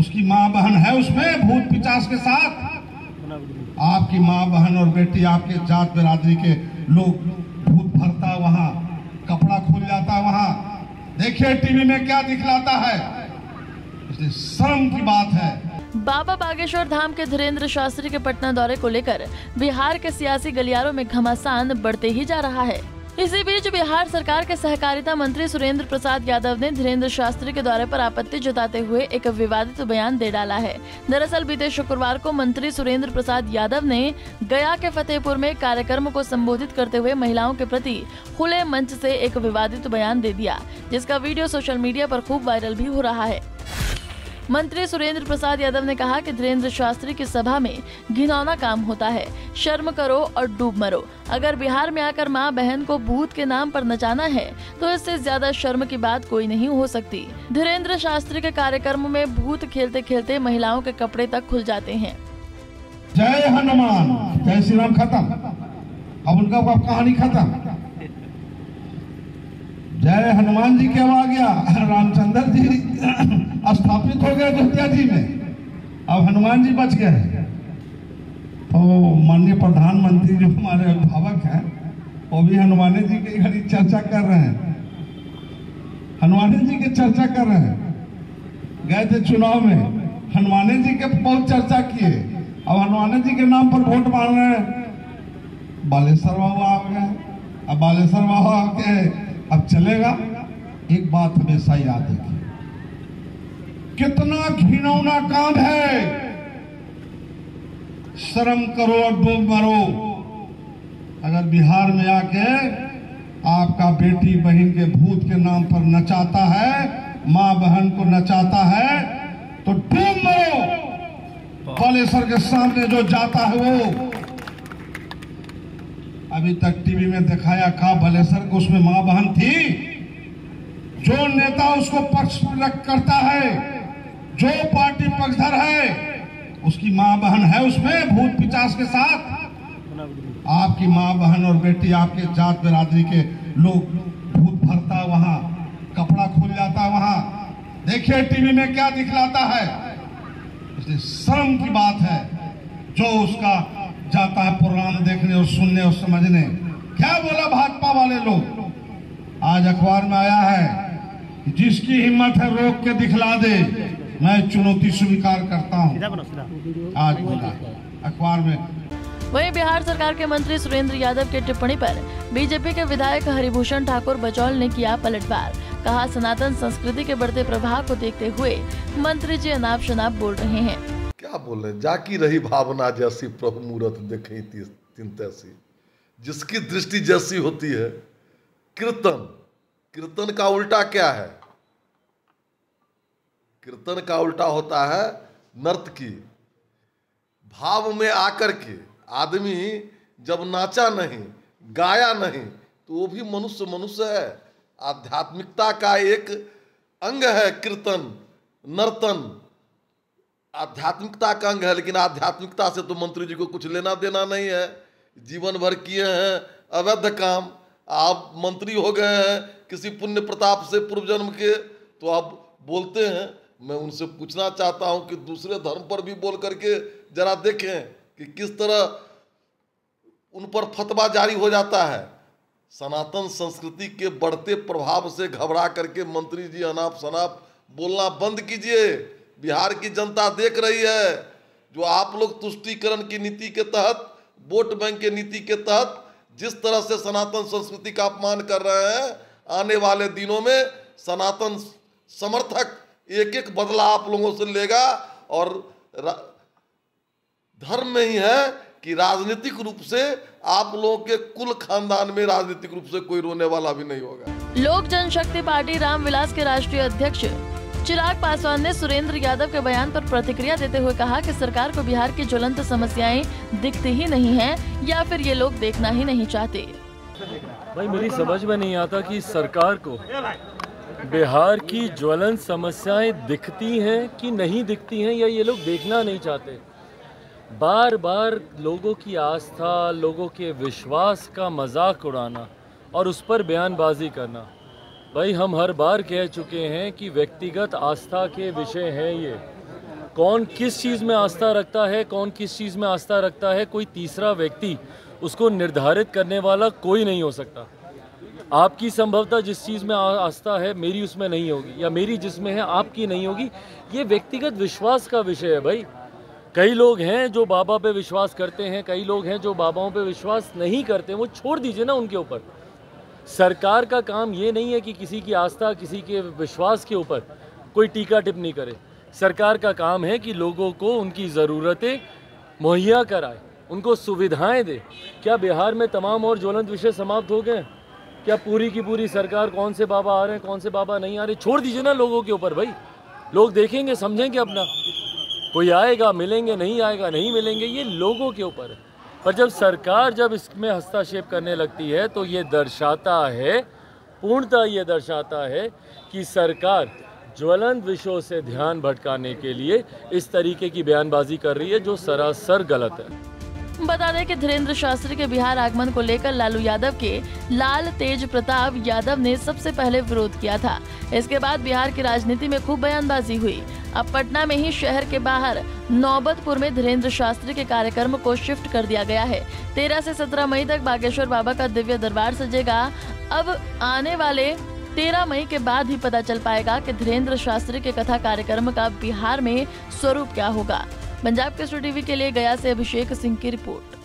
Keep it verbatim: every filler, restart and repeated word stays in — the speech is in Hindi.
उसकी माँ बहन है उसमें भूत पिचास के साथ। आपकी माँ बहन और बेटी, आपके जात बिरादरी के लोग, भूत भरता वहाँ, कपड़ा खुल जाता वहाँ। देखिए टीवी में क्या दिखलाता है, इसलिए शर्म की बात है। बाबा बागेश्वर धाम के धीरेन्द्र शास्त्री के पटना दौरे को लेकर बिहार के सियासी गलियारों में घमासान बढ़ते ही जा रहा है। इसी बीच बिहार सरकार के सहकारिता मंत्री सुरेंद्र प्रसाद यादव ने धीरेन्द्र शास्त्री के दौरे पर आपत्ति जताते हुए एक विवादित बयान दे डाला है। दरअसल बीते शुक्रवार को मंत्री सुरेंद्र प्रसाद यादव ने गया के फतेहपुर में कार्यक्रम को संबोधित करते हुए महिलाओं के प्रति खुले मंच से एक विवादित बयान दे दिया, जिसका वीडियो सोशल मीडिया पर खूब वायरल भी हो रहा है। मंत्री सुरेंद्र प्रसाद यादव ने कहा कि धीरेन्द्र शास्त्री की सभा में घिनौना काम होता है, शर्म करो और डूब मरो। अगर बिहार में आकर मां बहन को भूत के नाम पर नचाना है तो इससे ज्यादा शर्म की बात कोई नहीं हो सकती। धीरेन्द्र शास्त्री के कार्यक्रम में भूत खेलते खेलते महिलाओं के कपड़े तक खुल जाते हैं। जय हनुमान, जय श्री राम, खत्म। अब उनका कहानी खत्म। जय हनुमान जी के अब आ गया, रामचंद्र जी स्थापित हो गए दुतिया जी में, अब हनुमान जी बच गए। तो माननीय प्रधानमंत्री जो हमारे अभिभावक हैं, वो भी हनुमान जी की घड़ी चर्चा कर रहे हैं, हनुमान जी की चर्चा कर रहे हैं। गए थे चुनाव में, हनुमान जी के बहुत चर्चा किए, अब हनुमान जी के नाम पर वोट मांग रहे हैं। बालेश्वर बाबा आ गए, अब बालेश्वर बाबा के अब चलेगा। एक बात हमेशा याद रखिए, कितना घिनौना काम है, शर्म करो और डूब मरो। अगर बिहार में आके आपका बेटी बहन के भूत के नाम पर नचाता है, माँ बहन को नचाता है, तो डूब मरो। बालेश्वर के सामने जो जाता है वो अभी तक टीवी में दिखाया का बालेश्वर को, उसमें मां बहन थी। जो नेता उसको पक्ष करता है, जो पार्टी पक्षधर है, उसकी मां बहन है उसमें भूत पिचास के साथ। आपकी मां बहन और बेटी, आपके जात बिरादरी के लोग, भूत भरता वहां, कपड़ा खुल जाता वहां। देखिए टीवी में क्या दिखलाता है, इसलिए शर्म की बात है। जो उसका जाता है प्रोग्राम देखने और सुनने और समझने, क्या बोला भाजपा वाले लोग, आज अखबार में आया है, जिसकी हिम्मत है रोक के दिखला दे, मैं चुनौती स्वीकार करता हूँ, आज बोला अखबार में। वहीं बिहार सरकार के मंत्री सुरेंद्र यादव के टिप्पणी पर बीजेपी के विधायक हरिभूषण ठाकुर बचौल ने किया पलटवार। कहा सनातन संस्कृति के बढ़ते प्रभाव को देखते हुए मंत्री जी अनाप शनाप बोल रहे हैं। क्या बोले, जाकी रही भावना जैसी प्रभु मूरत देखी तीन तैसी, जिसकी दृष्टि जैसी होती है। कीर्तन, कीर्तन का उल्टा क्या है, कीर्तन का उल्टा होता है नर्तकी। भाव में आकर के आदमी जब नाचा नहीं, गाया नहीं, तो वो भी मनुष्य मनुष्य है। आध्यात्मिकता का एक अंग है कीर्तन, नर्तन आध्यात्मिकता का अंग है। लेकिन आध्यात्मिकता से तो मंत्री जी को कुछ लेना देना नहीं है, जीवन भर किए हैं अवैध काम। आप मंत्री हो गए हैं किसी पुण्य प्रताप से पूर्व जन्म के, तो आप बोलते हैं। मैं उनसे पूछना चाहता हूं कि दूसरे धर्म पर भी बोल करके जरा देखें कि किस तरह उन पर फतवा जारी हो जाता है। सनातन संस्कृति के बढ़ते प्रभाव से घबरा करके मंत्री जी अनाप शनाप बोलना बंद कीजिए। बिहार की जनता देख रही है, जो आप लोग तुष्टीकरण की नीति के तहत, वोट बैंक के नीति के तहत जिस तरह से सनातन संस्कृति का अपमान कर रहे हैं, आने वाले दिनों में सनातन समर्थक एक एक बदला आप लोगों से लेगा। और धर्म में ही है कि राजनीतिक रूप से आप लोगों के कुल खानदान में राजनीतिक रूप से कोई रोने वाला भी नहीं होगा। लोक जन शक्ति पार्टी रामविलास के राष्ट्रीय अध्यक्ष चिराग पासवान ने सुरेंद्र यादव के बयान पर प्रतिक्रिया देते हुए कहा कि सरकार को बिहार की ज्वलंत समस्याएं दिखती ही नहीं हैं, या फिर ये लोग देखना ही नहीं चाहते। भाई मेरी समझ में नहीं आता कि सरकार को बिहार की ज्वलंत समस्याएं दिखती हैं कि नहीं दिखती हैं, या ये लोग देखना नहीं चाहते। बार बार लोगों की आस्था, लोगों के विश्वास का मजाक उड़ाना और उस पर बयानबाजी करना। भाई हम हर बार कह चुके हैं कि व्यक्तिगत आस्था के विषय हैं ये, कौन किस चीज़ में आस्था रखता है, कौन किस चीज़ में आस्था रखता है, कोई तीसरा व्यक्ति उसको निर्धारित करने वाला कोई नहीं हो सकता। आपकी संभवतः जिस चीज़ में आस्था है मेरी उसमें नहीं होगी, या मेरी जिसमें है आपकी नहीं होगी। ये व्यक्तिगत विश्वास का विषय है भाई। कई लोग हैं जो बाबा पे विश्वास करते हैं, कई लोग हैं जो बाबाओं पे विश्वास नहीं करते, वो छोड़ दीजिए ना उनके ऊपर। सरकार का काम ये नहीं है कि किसी की आस्था, किसी के विश्वास के ऊपर कोई टीका टिप्पणी करे। सरकार का काम है कि लोगों को उनकी ज़रूरतें मुहैया कराए, उनको सुविधाएं दे। क्या बिहार में तमाम और ज्वलंत विषय समाप्त हो गए? क्या पूरी की पूरी सरकार कौन से बाबा आ रहे हैं, कौन से बाबा नहीं आ रहे? छोड़ दीजिए ना लोगों के ऊपर भाई। लोग देखेंगे, समझेंगे अपना। कोई आएगा मिलेंगे, नहीं आएगा नहीं मिलेंगे, ये लोगों के ऊपर है। पर जब सरकार जब इसमें हस्तक्षेप करने लगती है तो ये दर्शाता है, पूर्णतः ये दर्शाता है कि सरकार ज्वलंत विषयों से ध्यान भटकाने के लिए इस तरीके की बयानबाजी कर रही है जो सरासर गलत है। बता दें कि धीरेन्द्र शास्त्री के बिहार आगमन को लेकर लालू यादव के लाल तेज प्रताप यादव ने सबसे पहले विरोध किया था। इसके बाद बिहार की राजनीति में खूब बयानबाजी हुई। अब पटना में ही शहर के बाहर नौबतपुर में धीरेन्द्र शास्त्री के कार्यक्रम को शिफ्ट कर दिया गया है। तेरह से सत्रह मई तक बागेश्वर बाबा का दिव्य दरबार सजेगा। अब आने वाले तेरह मई के बाद ही पता चल पाएगा कि धीरेन्द्र शास्त्री के कथा कार्यक्रम का बिहार में स्वरूप क्या होगा। पंजाब के स्टूडियो टीवी के लिए गया से अभिषेक सिंह की रिपोर्ट।